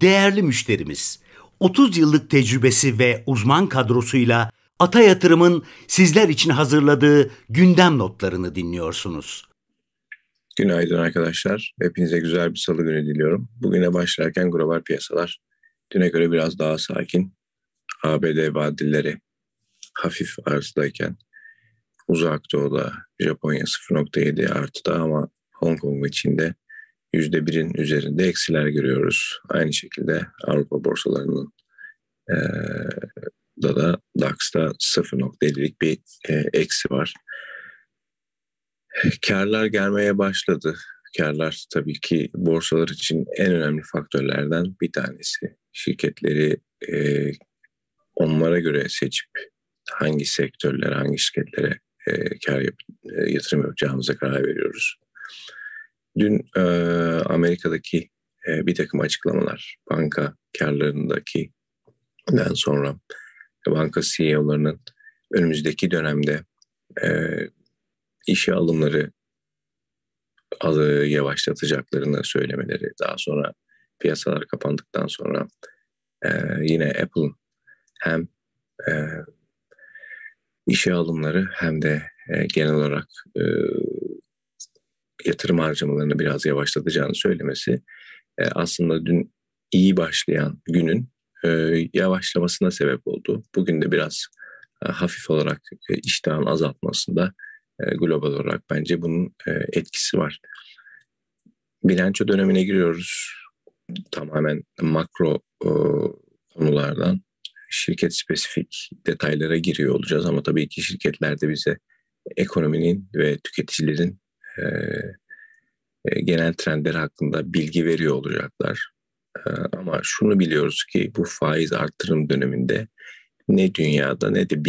değerli müşterimiz, 30 yıllık tecrübesi ve uzman kadrosuyla Ata Yatırım'ın sizler için hazırladığı gündem notlarını dinliyorsunuz. Günaydın arkadaşlar. Hepinize güzel bir salı günü diliyorum. Bugüne başlarken global piyasalar düne göre biraz daha sakin. ABD vadeleri hafif arzdayken Uzak Doğu'da Japonya 0.7 artıda ama Hong Kong ve Çin'de %1'in üzerinde eksiler görüyoruz. Aynı şekilde Avrupa borsalarının da DAX'ta 0.7'lik bir eksi var. Kârlar gelmeye başladı. Kârlar tabii ki borsalar için en önemli faktörlerden bir tanesi. Şirketleri onlara göre seçip hangi sektörlere, hangi şirketlere yatırım yapacağımıza karar veriyoruz. Dün Amerika'daki bir takım açıklamalar, banka kârlarındakinden sonra banka CEO'larının önümüzdeki dönemde işe alımları yavaşlatacaklarını söylemeleri, daha sonra piyasalar kapandıktan sonra yine Apple'ın hem işe alımları hem de genel olarak yatırım harcamalarını biraz yavaşlatacağını söylemesi aslında dün iyi başlayan günün yavaşlamasına sebep oldu. Bugün de biraz hafif olarak iştahın azaltmasında global olarak bence bunun etkisi var. Bilanço dönemine giriyoruz. Tamamen makro konulardan şirket spesifik detaylara giriyor olacağız ama tabii ki şirketlerde bize ekonominin ve tüketicilerin genel trendleri hakkında bilgi veriyor olacaklar. Ama şunu biliyoruz ki bu faiz artırım döneminde ne dünyada ne de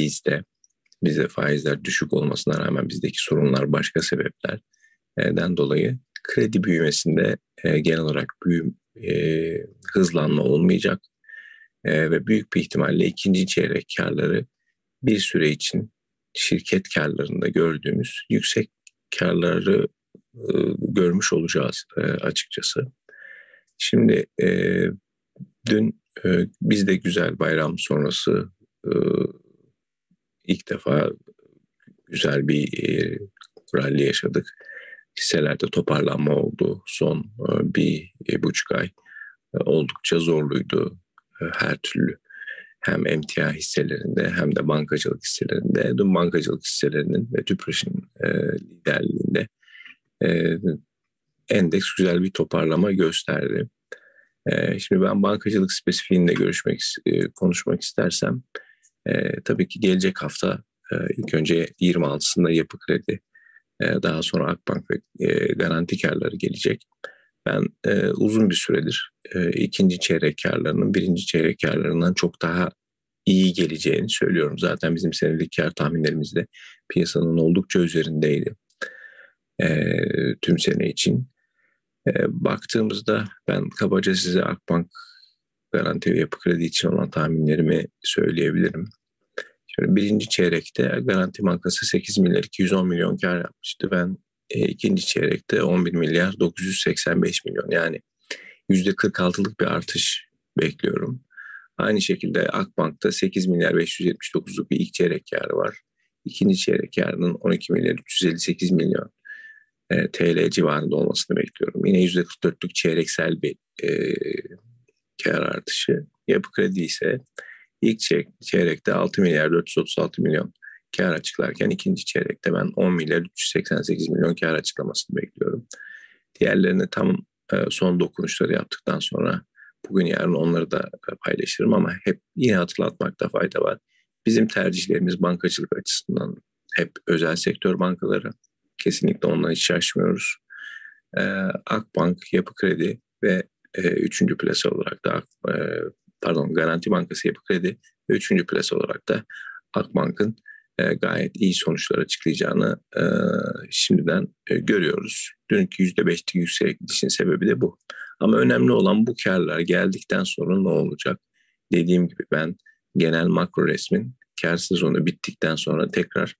bizde faizler düşük olmasına rağmen bizdeki sorunlar başka sebeplerden dolayı kredi büyümesinde genel olarak hızlanma olmayacak ve büyük bir ihtimalle ikinci çeyrek karları bir süre için şirket karlarında gördüğümüz yüksek karları görmüş olacağız açıkçası. Şimdi dün biz de güzel bayram sonrası ilk defa güzel bir rally yaşadık. Hisselerde toparlanma oldu. Son bir buçuk ay oldukça zorluydu. Her türlü hem MTI hisselerinde hem de bankacılık hisselerinde. Dün bankacılık hisselerinin ve Tüpraş'ın liderliğinde endeks güzel bir toparlama gösterdi. Şimdi ben bankacılık spesifiğinde konuşmak istersem tabii ki gelecek hafta ilk önce 26'sında Yapı Kredi, daha sonra Akbank ve Garanti karları gelecek. Ben uzun bir süredir ikinci çeyrek karlarının birinci çeyrek karlarından çok daha iyi geleceğini söylüyorum. Zaten bizim senelik kar tahminlerimiz de piyasanın oldukça üzerindeydi tüm sene için. Baktığımızda ben kabaca size Akbank, Garanti ve Yapı Kredi için olan tahminlerimi söyleyebilirim. Şimdi birinci çeyrekte Garanti Bankası 8 milyar 210 milyon kar yapmıştı. Ben ikinci çeyrekte 11 milyar 985 milyon yani %46'lık bir artış bekliyorum. Aynı şekilde Akbank'ta 8 milyar 579'luk bir ilk çeyrek karı var. İkinci çeyrek karının 12 milyar 358 milyon TL civarında olmasını bekliyorum. Yine %44'lük çeyreksel bir kar artışı. Yapı Kredi ise ilk çeyrekte 6 milyar 436 milyon kar açıklarken ikinci çeyrekte ben 10 milyar 388 milyon kar açıklamasını bekliyorum. Diğerlerini tam son dokunuşları yaptıktan sonra bugün yarın onları da paylaşırım ama hep yine hatırlatmakta fayda var. Bizim tercihlerimiz bankacılık açısından hep özel sektör bankaları. Kesinlikle ondan hiç şaşmıyoruz. Akbank, Yapı Kredi ve üçüncü plasa olarak da Garanti Bankası, Yapı Kredi ve üçüncü plasa olarak da Akbank'ın gayet iyi sonuçlar açıklayacağını şimdiden görüyoruz. Dünkü %5'lik yükselişin sebebi de bu. Ama önemli olan bu karlar geldikten sonra ne olacak? Dediğim gibi ben genel makro resmin kar sezonu bittikten sonra tekrar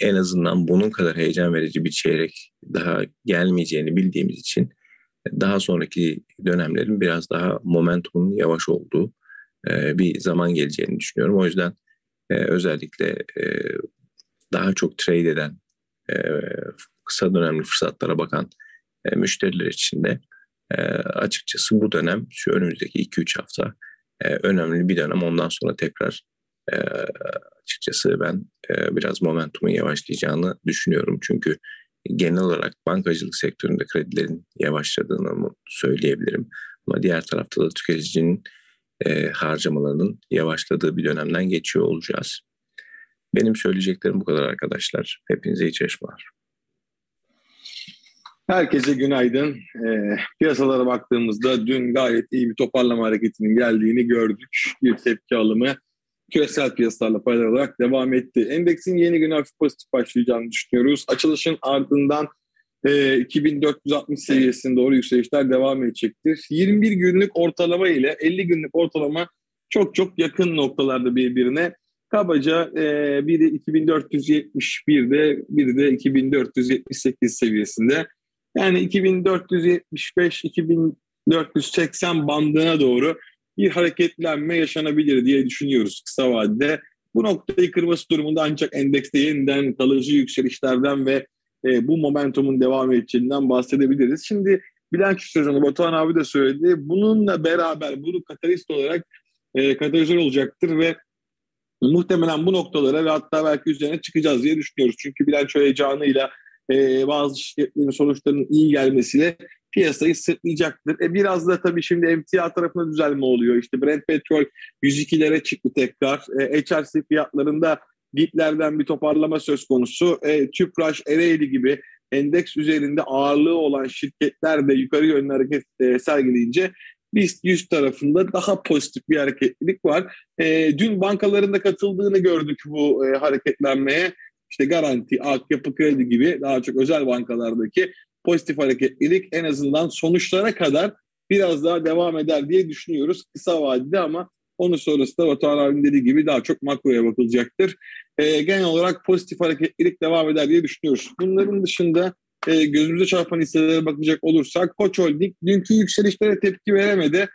en azından bunun kadar heyecan verici bir çeyrek daha gelmeyeceğini bildiğimiz için daha sonraki dönemlerin biraz daha momentumun yavaş olduğu bir zaman geleceğini düşünüyorum. O yüzden özellikle daha çok trade eden, kısa dönemli fırsatlara bakan müşteriler için de açıkçası bu dönem, şu önümüzdeki 2-3 hafta önemli bir dönem. Ondan sonra tekrar açıkçası ben biraz momentumun yavaşlayacağını düşünüyorum. Çünkü genel olarak bankacılık sektöründe kredilerin yavaşladığını söyleyebilirim. Ama diğer tarafta da tüketicinin harcamalarının yavaşladığı bir dönemden geçiyor olacağız. Benim söyleyeceklerim bu kadar arkadaşlar. Hepinize iyi çalışmalar. Herkese günaydın. Piyasalara baktığımızda dün gayet iyi bir toparlama hareketinin geldiğini gördük. Bir tepki alımı küresel piyasalarla paralel olarak devam etti. Endeksin yeni güne hafif pozitif başlayacağını düşünüyoruz. Açılışın ardından 2460 seviyesine doğru yükselişler devam edecektir. 21 günlük ortalama ile 50 günlük ortalama çok yakın noktalarda birbirine. Kabaca biri 2471'de, biri de 2478 seviyesinde. Yani 2475-2480 bandına doğru bir hareketlenme yaşanabilir diye düşünüyoruz kısa vadede. Bu noktayı kırması durumunda ancak endekste yeniden kalıcı yükselişlerden ve bu momentumun devam edeceğinden bahsedebiliriz. Şimdi bilanço sezonu, Batuhan abi de söyledi. Bununla beraber bunu katalist olarak katalizör olacaktır ve muhtemelen bu noktalara ve hatta belki üzerine çıkacağız diye düşünüyoruz. Çünkü bilanço heyecanıyla bazı şirketlerin sonuçlarının iyi gelmesiyle piyasayı sırtlayacaktır. Biraz da tabii şimdi MTI tarafında düzelme oluyor. İşte Brent Petrol 102'lere çıktı tekrar. HRC fiyatlarında diplerden bir toparlama söz konusu. Tüpraş, EREGL gibi endeks üzerinde ağırlığı olan şirketler de yukarı yönlü hareket sergileyince BIST 100 tarafında daha pozitif bir hareketlilik var. Dün bankaların da katıldığını gördük bu hareketlenmeye. İşte Garanti, Yapı Kredi gibi daha çok özel bankalardaki pozitif hareketlilik en azından sonuçlara kadar biraz daha devam eder diye düşünüyoruz kısa vadede, ama onun sonrası da Batuhan abinin dediği gibi daha çok makroya bakılacaktır. Genel olarak pozitif hareketlilik devam eder diye düşünüyoruz. Bunların dışında gözümüze çarpan hisselere bakacak olursak Koç Holding dünkü yükselişlere tepki veremedi.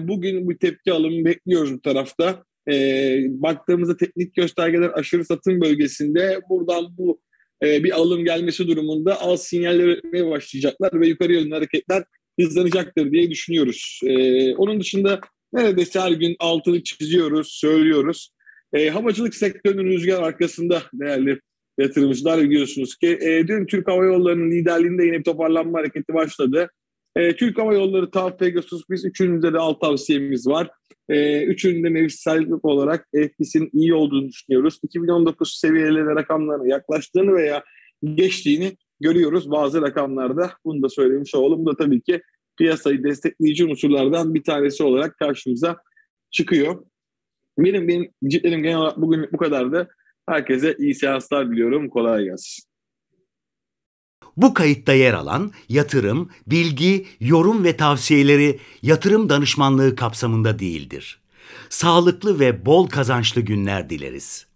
Bugün bu tepki alımı bekliyoruz bu tarafta. Baktığımızda teknik göstergeler aşırı satım bölgesinde, buradan bu bir alım gelmesi durumunda al sinyaller etmeye başlayacaklar ve yukarı yönlü hareketler hızlanacaktır diye düşünüyoruz. Onun dışında neredeyse her gün altını çiziyoruz, söylüyoruz. Havacılık sektörünün rüzgar arkasında değerli yatırımcılar, biliyorsunuz ki dün Türk Hava Yolları'nın liderliğinde yine bir toparlanma hareketi başladı. Türk Hava Yolları, TAV, Pegasus, biz üçününde de alt tavsiyemiz var. Üçünün de mevsimsellik olarak etkisinin iyi olduğunu düşünüyoruz. 2019 seviyelerine, rakamlarına yaklaştığını veya geçtiğini görüyoruz bazı rakamlarda. Bunu da söylemiş olalım. Bu da tabii ki piyasayı destekleyici unsurlardan bir tanesi olarak karşımıza çıkıyor. Benim ciltlerim genel olarak bugün bu kadardı. Herkese iyi seanslar diliyorum. Kolay gelsin. Bu kayıtta yer alan yatırım, bilgi, yorum ve tavsiyeleri yatırım danışmanlığı kapsamında değildir. Sağlıklı ve bol kazançlı günler dileriz.